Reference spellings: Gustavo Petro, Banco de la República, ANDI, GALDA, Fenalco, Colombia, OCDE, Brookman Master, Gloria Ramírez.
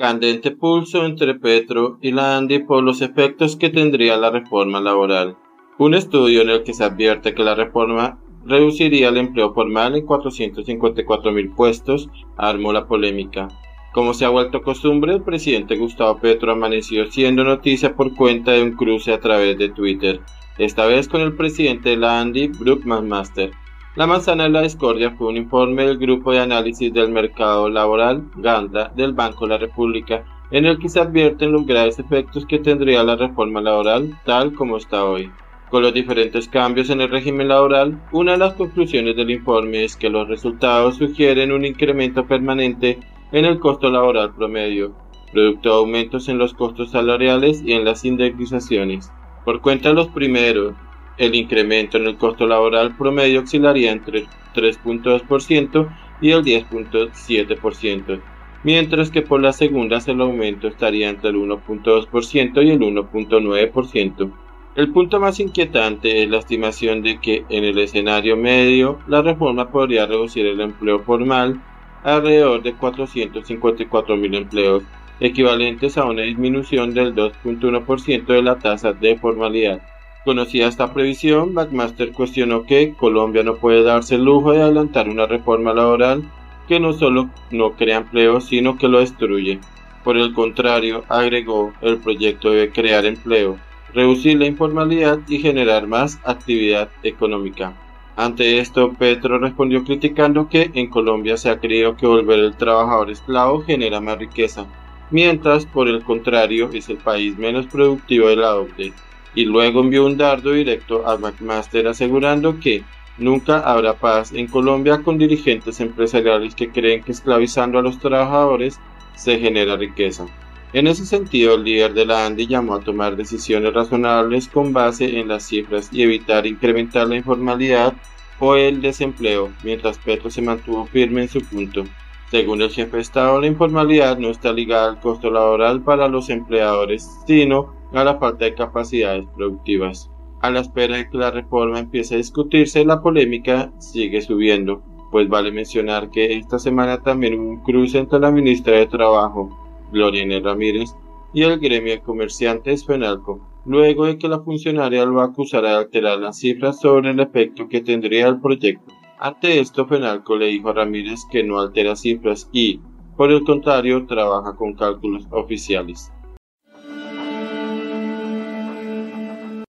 Candente pulso entre Petro y la ANDI por los efectos que tendría la reforma laboral. Un estudio en el que se advierte que la reforma reduciría el empleo formal en 454.000 puestos armó la polémica. Como se ha vuelto costumbre, el presidente Gustavo Petro amaneció siendo noticia por cuenta de un cruce a través de Twitter, esta vez con el presidente de la ANDI, Brookman Master. La manzana de la discordia fue un informe del Grupo de Análisis del Mercado Laboral, GALDA, del Banco de la República, en el que se advierten los graves efectos que tendría la reforma laboral tal como está hoy. Con los diferentes cambios en el régimen laboral, una de las conclusiones del informe es que los resultados sugieren un incremento permanente en el costo laboral promedio, producto de aumentos en los costos salariales y en las indemnizaciones. Por cuenta de los primeros, el incremento en el costo laboral promedio oscilaría entre el 3.2% y el 10.7%, mientras que por las segundas el aumento estaría entre el 1.2% y el 1.9%. El punto más inquietante es la estimación de que en el escenario medio la reforma podría reducir el empleo formal a alrededor de 454.000 empleos, equivalentes a una disminución del 2.1% de la tasa de formalidad. Conocida esta previsión, Master cuestionó que Colombia no puede darse el lujo de adelantar una reforma laboral que no solo no crea empleo, sino que lo destruye. Por el contrario, agregó, el proyecto debe crear empleo, reducir la informalidad y generar más actividad económica. Ante esto, Petro respondió criticando que en Colombia se ha creído que volver el trabajador esclavo genera más riqueza, mientras, por el contrario, es el país menos productivo de la OCDE. Y luego envió un dardo directo a Master asegurando que nunca habrá paz en Colombia con dirigentes empresariales que creen que esclavizando a los trabajadores se genera riqueza. En ese sentido, el líder de la ANDI llamó a tomar decisiones razonables con base en las cifras y evitar incrementar la informalidad o el desempleo, mientras Petro se mantuvo firme en su punto. Según el jefe de Estado, la informalidad no está ligada al costo laboral para los empleadores, sino a la falta de capacidades productivas. A la espera de que la reforma empiece a discutirse, la polémica sigue subiendo, pues vale mencionar que esta semana también hubo un cruce entre la ministra de Trabajo, Gloria Ramírez, y el gremio de comerciantes Fenalco, luego de que la funcionaria lo acusara de alterar las cifras sobre el efecto que tendría el proyecto. Ante esto, Fenalco le dijo a Ramírez que no altera cifras y, por el contrario, trabaja con cálculos oficiales.